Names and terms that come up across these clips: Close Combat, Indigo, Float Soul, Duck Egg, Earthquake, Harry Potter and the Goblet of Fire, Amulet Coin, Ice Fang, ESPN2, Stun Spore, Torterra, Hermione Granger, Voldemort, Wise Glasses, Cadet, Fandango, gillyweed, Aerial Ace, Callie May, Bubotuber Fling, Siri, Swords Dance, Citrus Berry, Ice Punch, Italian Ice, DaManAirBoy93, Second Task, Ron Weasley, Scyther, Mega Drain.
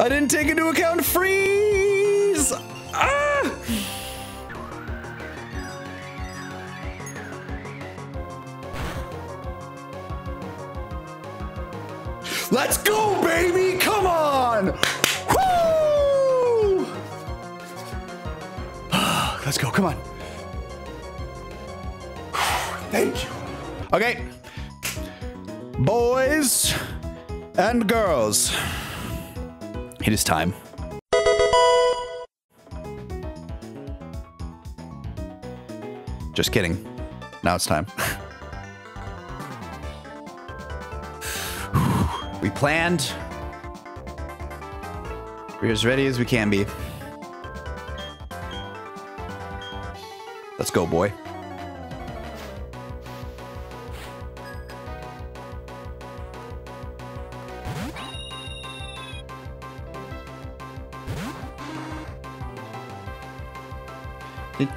I didn't take into account freeze! Ah! Let's go, baby! Come on! Woo! Let's go, come on. Thank you. Okay. Boys and girls, it is time. Just kidding. Now it's time. We planned. We're as ready as we can be. Let's go, boy. All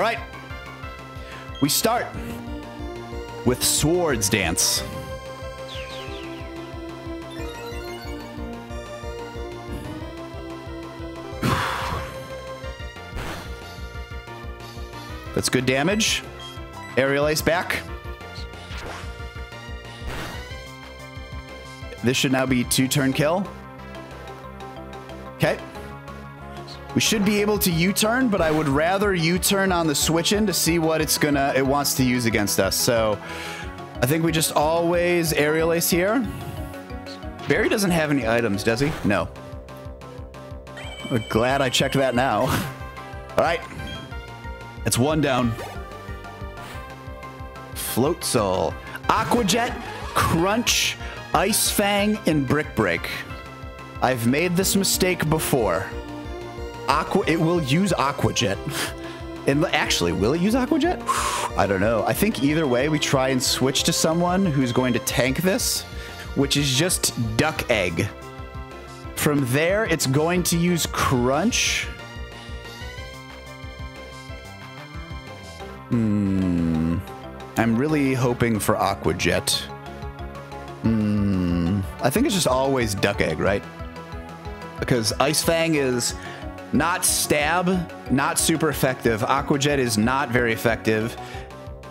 right, we start with Swords Dance. That's good damage. Aerial Ace back. This should now be 2-turn kill. Okay. We should be able to U-turn, but I would rather U-turn on the switch-in to see what it wants to use against us. So I think we just always Aerial Ace here. Barry doesn't have any items, does he? No. I'm glad I checked that now. All right. It's one down. Float Soul. Aqua Jet, Crunch, Ice Fang, and Brick Break. I've made this mistake before. It will use Aqua Jet. And actually, will it use Aqua Jet? I don't know. I think either way, we try and switch to someone who's going to tank this, which is just Duck Egg. From there, it's going to use Crunch. Hmm. I'm really hoping for Aqua Jet. I think it's just always Duck Egg, right? Because Ice Fang is not stab, not super effective. Aqua Jet is not very effective.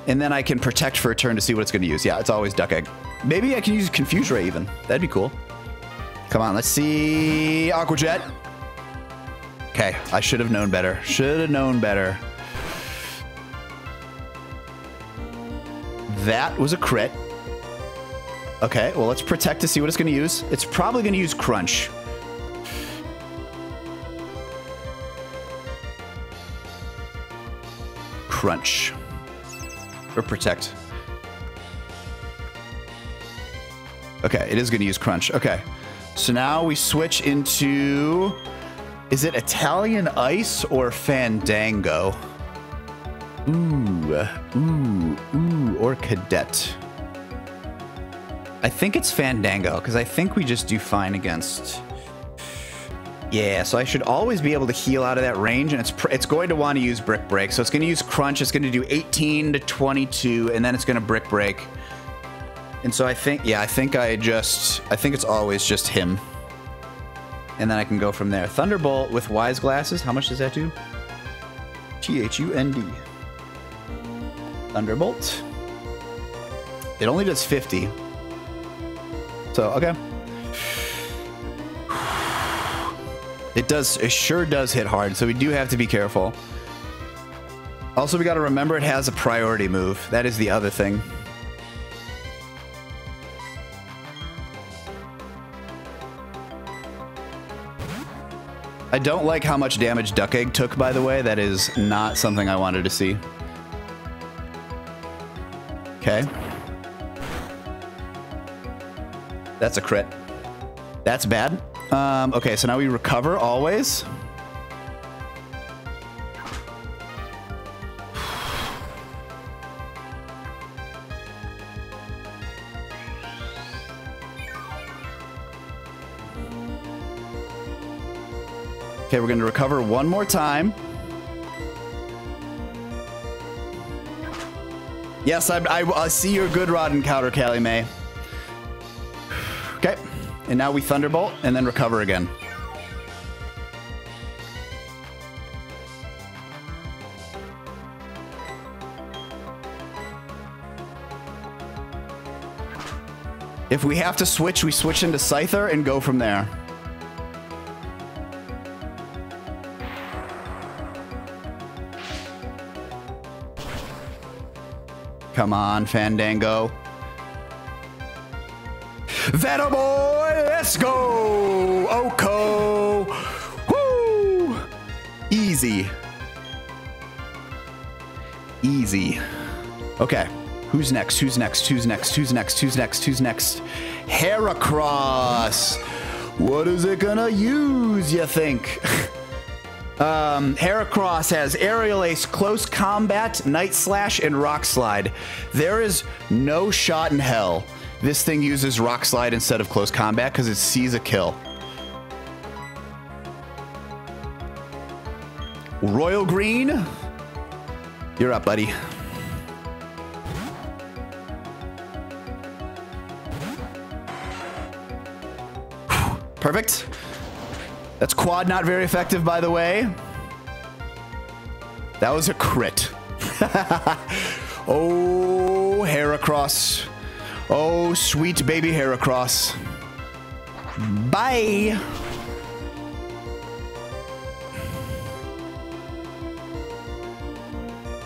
And then I can protect for a turn to see what it's going to use. Yeah, it's always Duck Egg. Maybe I can use Confuse Ray even. That'd be cool. Come on, let's see. Aqua Jet. Okay, I should have known better. Should have known better. That was a crit. Okay, well, let's protect to see what it's going to use. It's probably going to use Crunch. Crunch. Or protect. Okay, it is going to use Crunch. Okay. So now we switch into... Is it Italian Ice or Fandango? Ooh. Ooh. Ooh. Or Cadet. I think it's Fandango, because I think we just do fine against... Yeah, so I should always be able to heal out of that range, and it's going to want to use Brick Break. So it's going to use Crunch, it's going to do 18 to 22, and then it's going to Brick Break. And so I think, yeah, I think it's always just him. And then I can go from there. Thunderbolt with Wise Glasses, how much does that do? T-H-U-N-D. Thunderbolt. It only does 50. So, okay. It sure does hit hard, so we do have to be careful. Also, we gotta remember it has a priority move. That is the other thing. I don't like how much damage Duck Egg took, by the way. That is not something I wanted to see. Okay. That's a crit. That's bad. Okay, so now we recover always. Okay, we're going to recover one more time. Yes, I see your good rod encounter, Callie May. Okay, and now we Thunderbolt and then recover again. If we have to switch, we switch into Scyther and go from there. Come on, Fandango. Venomoy, let's go! Oko! Woo! Easy. Easy. Okay. Who's next? Who's next? Who's next? Who's next? Who's next? Who's next? Heracross. What is it gonna use, you think? Heracross has Aerial Ace, Close Combat, Night Slash, and Rock Slide. There is no shot in hell this thing uses Rock Slide instead of Close Combat because it sees a kill. Royal Green, you're up, buddy. Perfect. That's quad, not very effective, by the way. That was a crit. Oh, Heracross. Oh, sweet baby Heracross. Bye.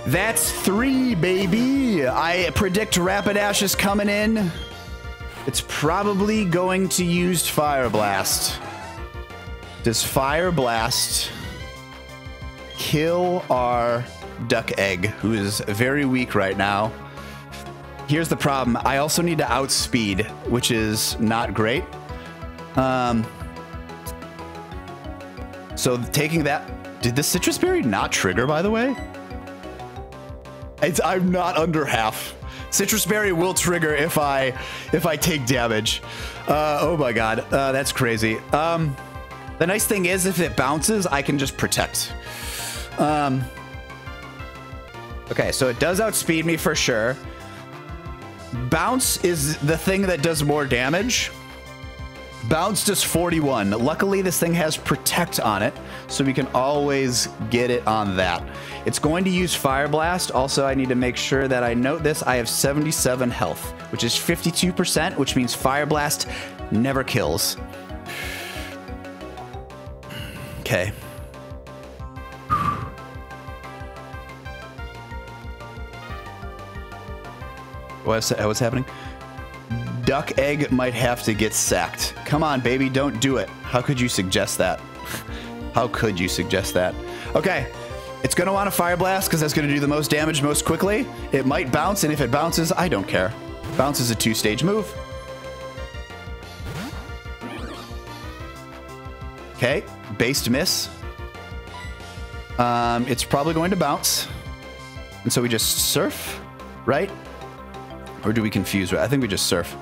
That's three, baby. I predict Rapidash is coming in. It's probably going to use Fire Blast. Does Fire Blast kill our Duck Egg, who is very weak right now? Here's the problem. I also need to outspeed, which is not great. So taking that... Did the Citrus Berry not trigger, by the way? I'm not under half. Citrus Berry will trigger if I take damage. Oh my god. That's crazy. The nice thing is, if it bounces, I can just protect. Okay, so it does outspeed me for sure. Bounce is the thing that does more damage. Bounce does 41. Luckily, this thing has protect on it, so we can always get it on that. It's going to use Fire Blast. Also, I need to make sure that I note this. I have 77 health, which is 52%, which means Fire Blast never kills. Okay. What's happening? Duck Egg might have to get sacked. Come on, baby, don't do it. How could you suggest that? How could you suggest that? Okay, it's gonna want a Fire Blast because that's gonna do the most damage most quickly. It might bounce, and if it bounces, I don't care. Bounce is a two-stage move. Okay, based miss. It's probably going to bounce. And so we just surf, right? Or do we confuse? I think we just surf.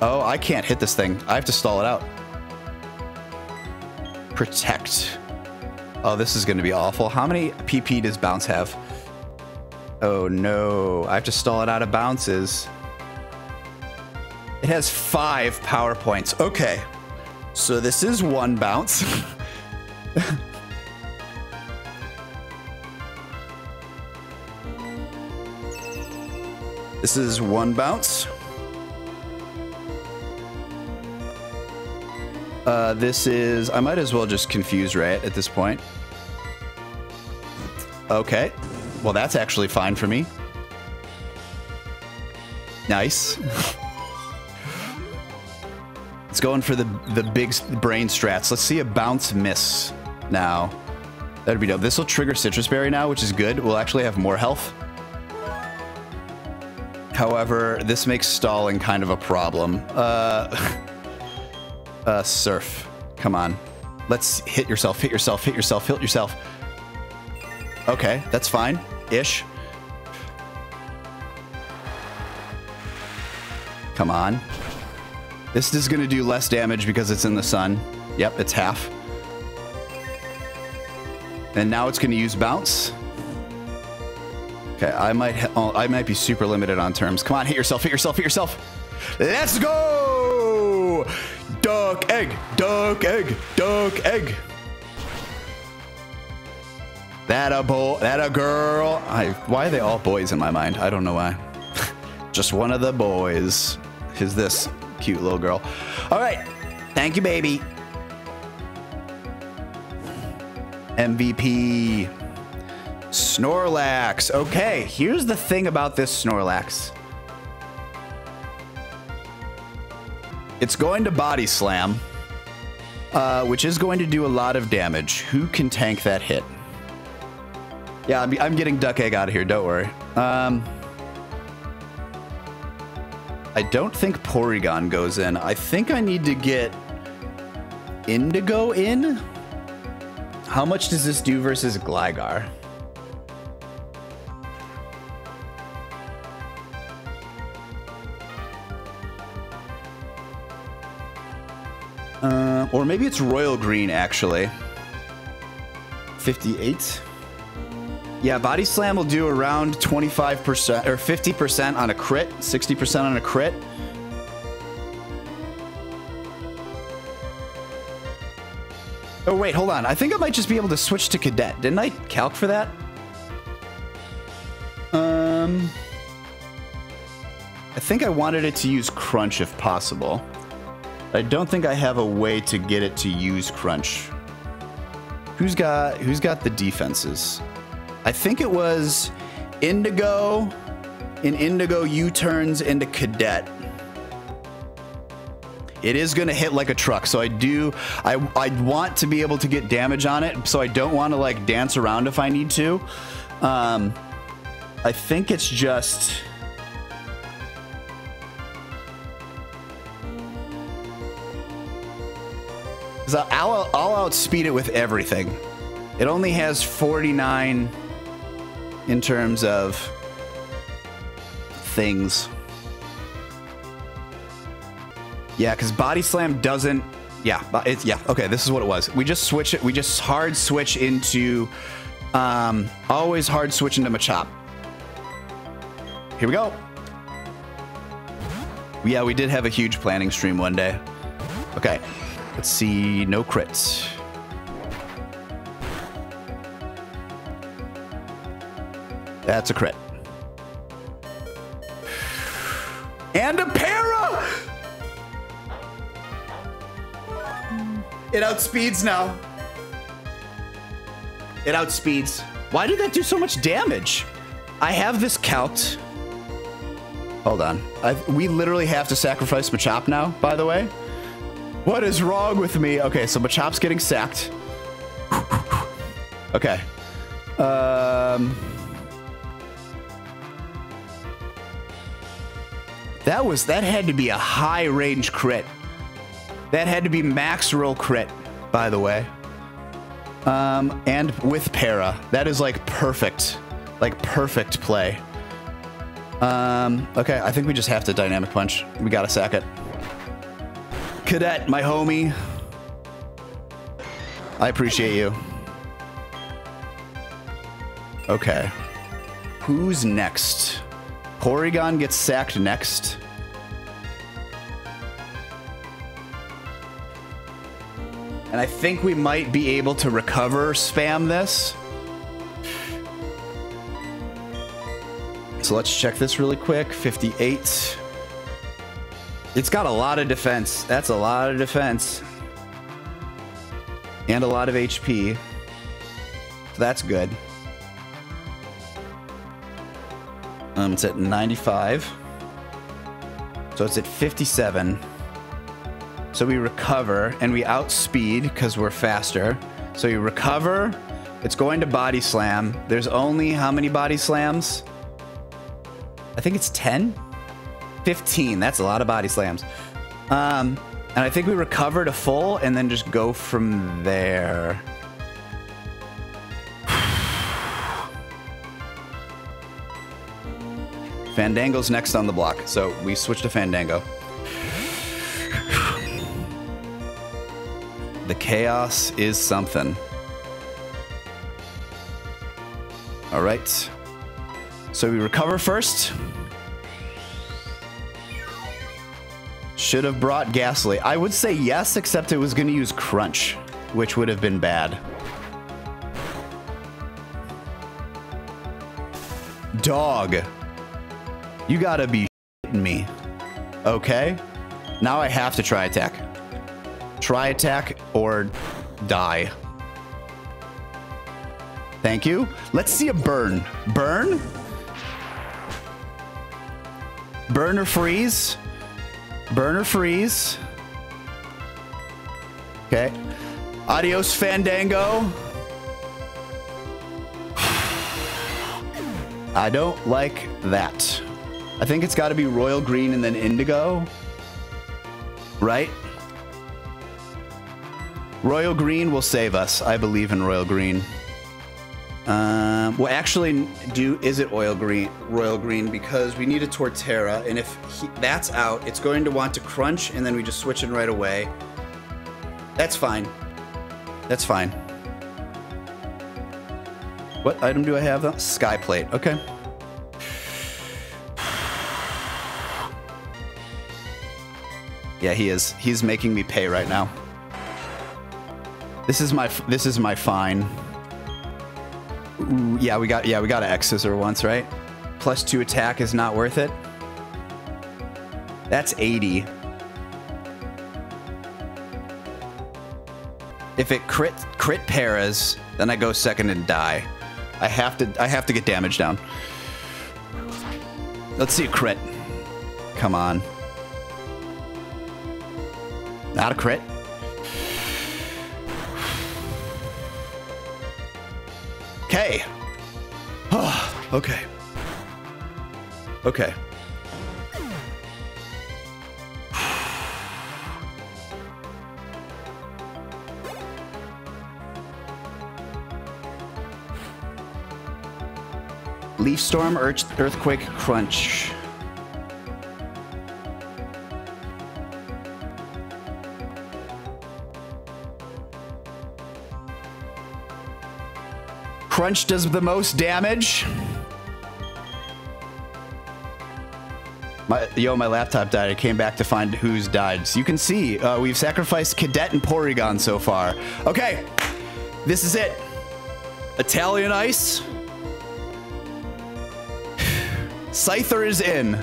Oh, I can't hit this thing. I have to stall it out. Protect. Oh, this is going to be awful. How many PP does Bounce have? Oh, no. I have to stall it out of bounces. It has 5 power points. Okay. So this is one bounce. This is one bounce. This is... I might as well just confuse Riot at this point. Okay. Well, that's actually fine for me. Nice. It's going for the big brain strats. Let's see a bounce miss now. That'd be dope. This will trigger Citrus Berry now, which is good. We'll actually have more health. However, this makes stalling kind of a problem. Surf. Come on. Let's hit yourself, hit yourself, hit yourself, hit yourself. Okay, that's fine. Ish. Come on. This is going to do less damage because it's in the sun. Yep, it's half. And now it's going to use Bounce. Okay, I might be super limited on terms. Come on, hit yourself, hit yourself, hit yourself. Let's go! Duck Egg, Duck Egg, Duck Egg. That a boy, that a girl. Why are they all boys in my mind? I don't know why. Just one of the boys is this cute little girl. All right, thank you, baby. MVP, Snorlax. Okay, here's the thing about this Snorlax. It's going to Body Slam, which is going to do a lot of damage. Who can tank that hit? Yeah, I'm getting Duck Egg out of here, don't worry. I don't think Porygon goes in. I think I need to get Indigo in. How much does this do versus Gligar? Or maybe it's Royal Green, actually. 58? Yeah, Body Slam will do around 25% or 50% on a crit, 60% on a crit. Oh, wait, hold on. I think I might just be able to switch to Cadet. Didn't I calc for that? I think I wanted it to use Crunch if possible. I don't think I have a way to get it to use Crunch. Who's got the defenses? I think it was Indigo, and Indigo U-turns into Cadet. It is going to hit like a truck, so I want to be able to get damage on it, so I don't want to like dance around if I need to. I think it's just... I'll outspeed it with everything. It only has 49... in terms of things. Yeah, because Body Slam doesn't. Yeah, it's, yeah. Okay, this is what it was. We just switch it. We just hard switch into. Always hard switch into Machop. Here we go. Yeah, we did have a huge planning stream one day. Okay, let's see. No crits. That's a crit. And a para! It outspeeds now. It outspeeds. Why did that do so much damage? I have this calc. Hold on. We literally have to sacrifice Machop now, by the way. What is wrong with me? Okay, so Machop's getting sacked. Okay. That had to be a high range crit. That had to be max roll crit, by the way. And with para, that is like perfect play. Okay, I think we just have to dynamic punch. We gotta sack it. Cadet, my homie. I appreciate you. Okay. Who's next? Porygon gets sacked next. And I think we might be able to recover spam this. So let's check this really quick. 58. It's got a lot of defense. That's a lot of defense. And a lot of HP. So that's good. It's at 95. So it's at 57. So we recover and we outspeed because we're faster. So you recover. It's going to Body Slam. There's only how many Body Slams? I think it's 10? 15. That's a lot of Body Slams. And I think we recover to full and then just go from there. Fandango's next on the block, so we switch to Fandango. The chaos is something. All right. So we recover first. Should have brought Ghastly. I would say yes, except it was going to use Crunch, which would have been bad. Dog. You gotta be shitting me. Okay. Now I have to try attack. Try attack or die. Thank you. Let's see a burn. Burn? Burn or freeze? Burn or freeze? Okay. Adios, Fandango. I don't like that. I think it's got to be Royal Green and then Indigo. Right? Royal Green will save us. I believe in Royal Green. Well, actually, is it Royal Green? Because we need a Torterra, and if that's out, it's going to want to Crunch, and then we just switch in right away. That's fine. That's fine. What item do I have? Skyplate. Okay. Yeah, he is. He's making me pay right now. This is my fine. Ooh, yeah, we got an X Scissor once, right? Plus 2 attack is not worth it. That's 80. If it crit paras, then I go second and die. I have to get damage down. Let's see a crit. Come on. Not a crit. Okay. Oh, okay. Okay. Leaf Storm, Earthquake, Crunch. Crunch does the most damage. Yo, my laptop died. I came back to find who's died. So you can see we've sacrificed Cadet and Porygon so far. Okay, this is it. Italian Ice. Scyther is in,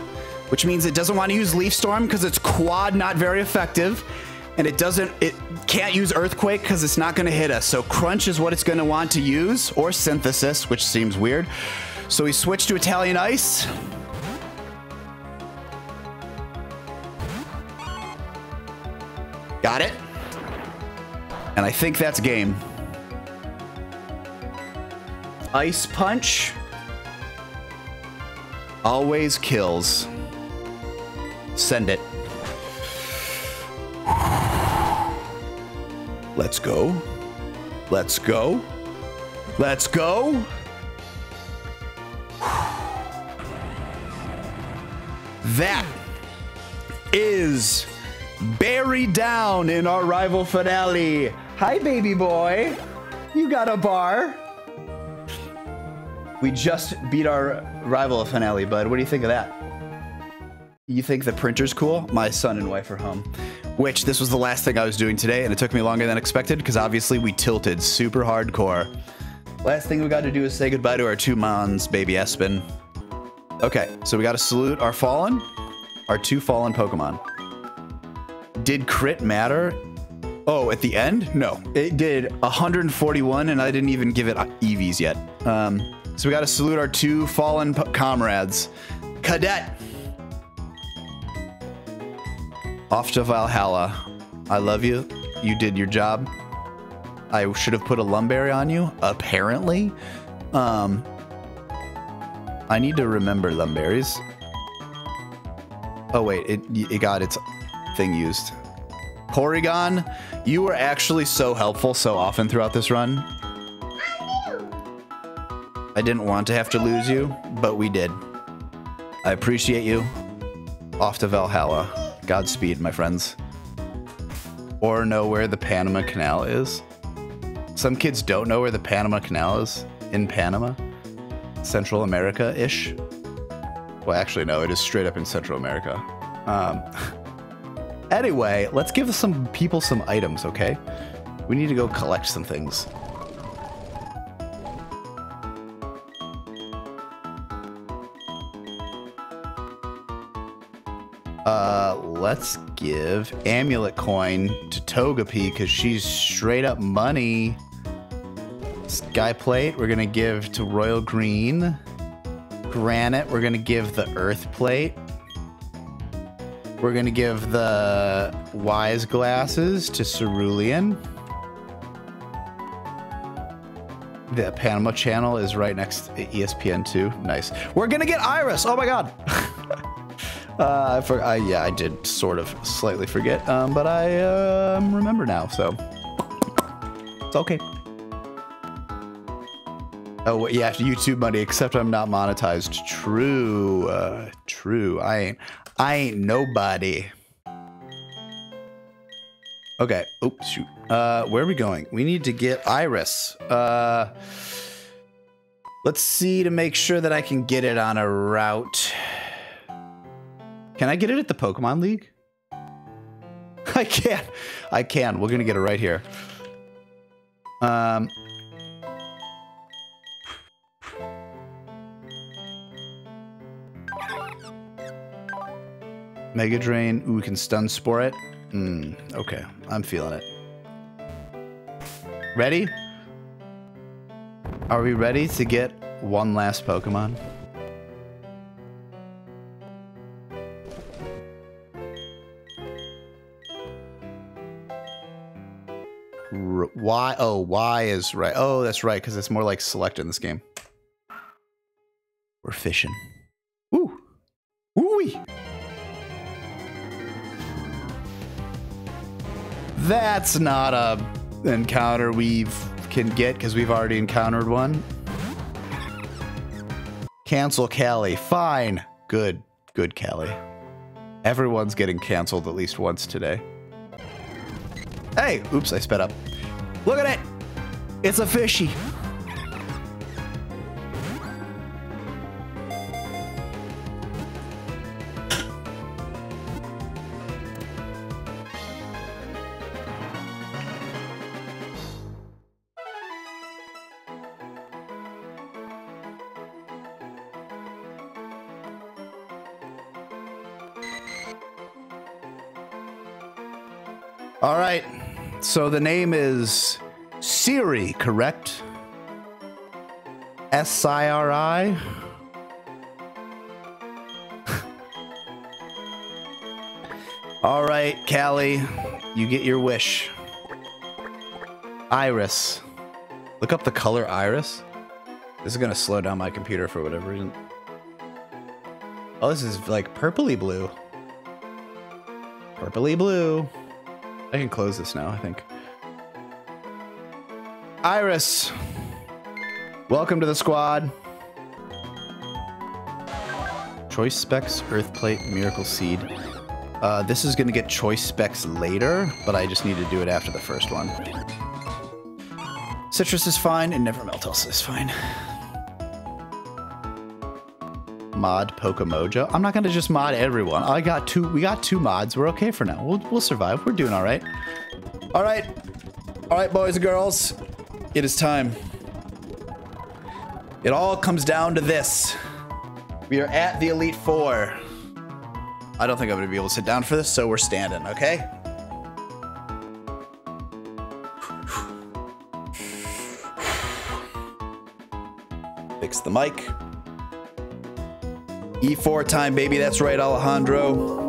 which means it doesn't want to use Leaf Storm because it's quad, not very effective. And it can't use Earthquake because it's not going to hit us. So Crunch is what it's going to want to use, or Synthesis, which seems weird. So we switch to Italian Ice. Got it. And I think that's game. Ice Punch always kills. Send it. Let's go. Let's go. Let's go. That is Barry down in our rival finale. Hi, baby boy. You got a bar. We just beat our rival finale, bud. What do you think of that? You think the printer's cool? My son and wife are home. Which, this was the last thing I was doing today, and it took me longer than expected, because obviously we tilted super hardcore. Last thing we got to do is say goodbye to our two mons, baby Espen. Okay, so we got to salute our two fallen Pokemon. Did crit matter? Oh, at the end? No. It did 141, and I didn't even give it EVs yet. So we got to salute our two fallen comrades. Cadet! Off to Valhalla. I love you. You did your job. I should have put a Lumberry on you, apparently. I need to remember Lumberries. Oh, wait. It got its thing used. Porygon, you were actually so helpful so often throughout this run. I didn't want to have to lose you, but we did. I appreciate you. Off to Valhalla. Godspeed, my friends. Or know where the Panama Canal is. Some kids don't know where the Panama Canal is in Panama. Central America-ish. Well, actually, no, it is straight up in Central America. Anyway, let's give some people some items, okay? We need to go collect some things. Let's give Amulet Coin to Togepi because she's straight up money. Sky Plate we're gonna give to Royal Green. Granite we're gonna give the Earth Plate. We're gonna give the Wise Glasses to Cerulean. The Panama Channel is right next to ESPN2. Nice. We're gonna get Iris. Oh my god. Yeah, I did sort of slightly forget, but I remember now, so it's okay. Oh, yeah, YouTube money, except I'm not monetized. True, true. I ain't nobody. Okay. Oops, shoot. Where are we going? We need to get Iris. Let's see to make sure that I can get it on a route. Can I get it at the Pokemon League? I can. I can. We're going to get it right here. Mega Drain. Ooh, we can Stun Spore it. Okay. I'm feeling it. Ready? Are we ready to get one last Pokemon? Why? Oh, Y is right. Oh, that's right, because it's more like select in this game. We're fishing. Ooh. Ooh-wee. That's not a encounter we can get because we've already encountered one. Cancel Callie. Fine. Good. Good Callie. Everyone's getting canceled at least once today. Hey! Oops, I sped up. Look at it! It's a fishy! All right. So the name is Siri, correct? S-I-R-I? All right, Callie, you get your wish. Iris. Look up the color Iris. This is going to slow down my computer for whatever reason. Oh, this is like purpley blue. Purpley blue. I can close this now, I think. Iris, welcome to the squad. Choice Specs, Earth Plate, Miracle Seed. This is going to get Choice Specs later, but I just need to do it after the first one. Citrus is fine, and Nevermelt also is fine. Mod Pokemojo. I'm not gonna just mod everyone. I got two. We got two mods. We're okay for now. We'll survive. We're doing all right. All right. All right, boys and girls. It is time. It all comes down to this. We are at the Elite Four. I don't think I'm gonna be able to sit down for this, so we're standing. Okay. Fix the mic. E4 time, baby. That's right, Alejandro.